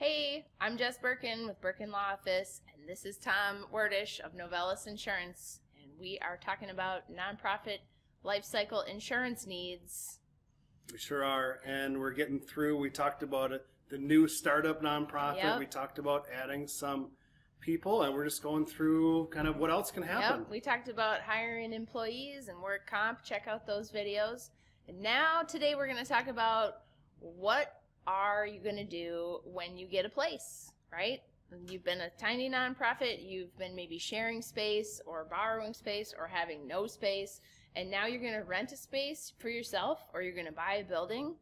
Hey, I'm Jess Birken with Birken Law Office, and this is Tom Wertish of Novallus Insurance, and we are talking about nonprofit lifecycle insurance needs. We sure are, and we're getting through. We talked about the new startup nonprofit. Yep. We talked about adding some people, and we're just going through kind of what else can happen. Yep. We talked about hiring employees and work comp. Check out those videos. And now today we're going to talk about what are you going to do when you get a place, right? You've been a tiny nonprofit, you've been maybe sharing space or borrowing space or having no space, and now you're going to rent a space for yourself or you're going to buy a building.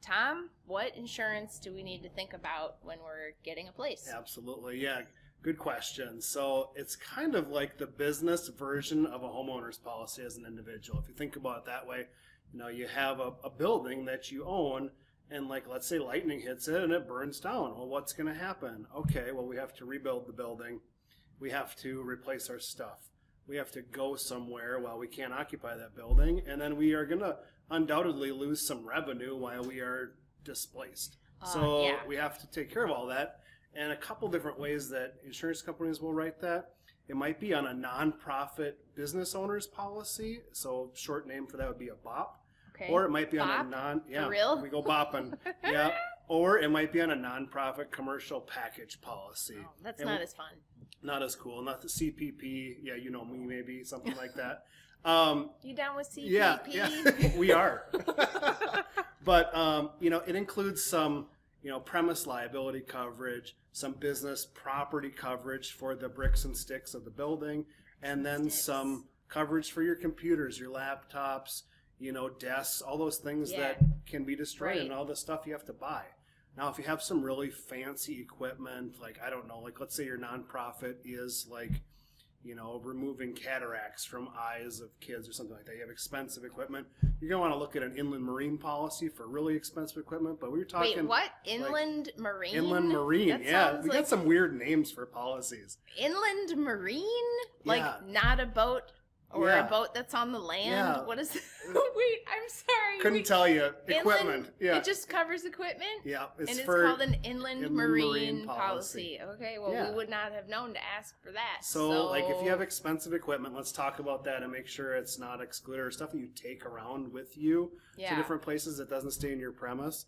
Tom, what insurance do we need to think about when we're getting a place? Absolutely, yeah, good question. So it's kind of like the business version of a homeowner's policy as an individual. If you think about it that way, you know, you have a building that you own, and like, let's say lightning hits it and it burns down. Well, what's going to happen? Okay, well, we have to rebuild the building. We have to replace our stuff. We have to go somewhere while we can't occupy that building. And then we are going to undoubtedly lose some revenue while we are displaced. So yeah, we have to take care of all that. And a couple different ways that insurance companies will write that. It might be on a nonprofit business owner's policy. So short name for that would be a BOP. Okay. Or it might be Bop? On a yeah, for real? We go bopping. Yeah. Or it might be on a nonprofit commercial package policy. Oh, that's not as fun. Not as cool. Not the CPP. Yeah, you know me, maybe something like that. You down with CPP? Yeah, yeah. We are. But you know, it includes some, you know, premise liability coverage, some business property coverage for the bricks and sticks of the building, and then some coverage for your computers, your laptops, you know, desks, all those things that can be destroyed, and all the stuff you have to buy. Now, if you have some really fancy equipment, like, I don't know, like let's say your nonprofit is like, you know, removing cataracts from eyes of kids or something like that. You have expensive equipment. You're going to want to look at an inland marine policy for really expensive equipment, but we were talking... Wait, what? Inland marine? Inland marine, yeah. We got some weird names for policies. Inland marine? Like not a boat... Or a boat that's on the land. Yeah. What is it? Wait, I'm sorry. Couldn't tell you. Equipment. Inland, it just covers equipment? Yeah. It's called an inland marine policy. Okay, well, we would not have known to ask for that. So, like, if you have expensive equipment, let's talk about that and make sure it's not excluded or stuff that you take around with you to different places that doesn't stay in your premise.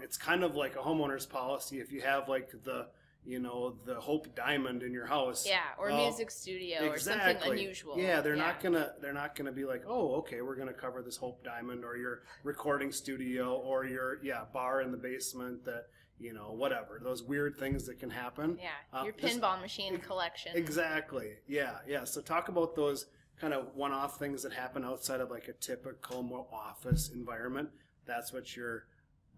It's kind of like a homeowner's policy. If you have, like, the... you know, the Hope Diamond in your house. Yeah, or a music studio or something unusual. Yeah, they're not gonna be like, oh, okay, we're gonna cover this Hope Diamond or your recording studio or your bar in the basement that, you know, whatever. Those weird things that can happen. Yeah. Your pinball machine collection. Exactly. Yeah, yeah. So talk about those kind of one off things that happen outside of like a typical more office environment. That's what your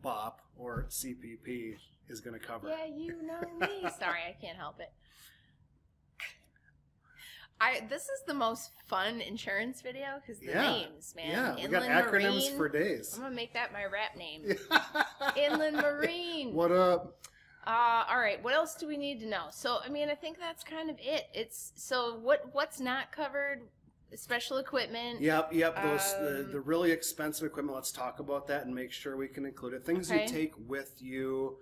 BOP or CPP is going to cover. Yeah, you know me. Sorry, I can't help it. This is the most fun insurance video because the names, man. Yeah, we got acronyms for days. I'm going to make that my rap name. Inland Marine. What up? All right, what else do we need to know? So, I mean, I think that's kind of it. It's so what's not covered? Special equipment. Yep. Those the really expensive equipment. Let's talk about that and make sure we can include it. Things you take with you.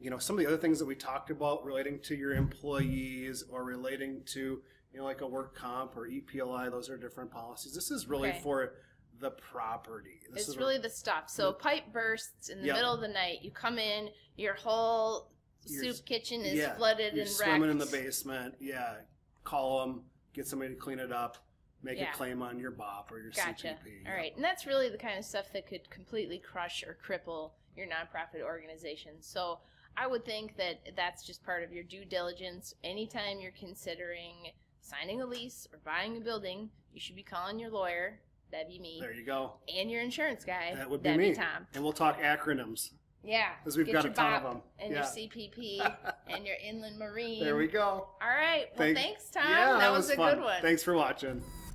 You know, some of the other things that we talked about relating to your employees or relating to, you know, like a work comp or EPLI. Those are different policies. This is really for the property. It's really the stuff. So pipe bursts in the middle of the night. You come in, your whole soup kitchen is flooded and wrecked. You're swimming in the basement. Yeah, call them. Get somebody to clean it up, make a claim on your BOP or your CPP. All right, and that's really the kind of stuff that could completely crush or cripple your nonprofit organization. So I would think that that's just part of your due diligence. Anytime you're considering signing a lease or buying a building, you should be calling your lawyer. That'd be me. There you go. And your insurance guy. That would be me. That'd be Tom. And we'll talk acronyms. Yeah, because we've got a ton of them. And your CPP and your Inland Marine. There we go. All right. Well, thanks, Tom. Yeah, that was a good one. Thanks for watching.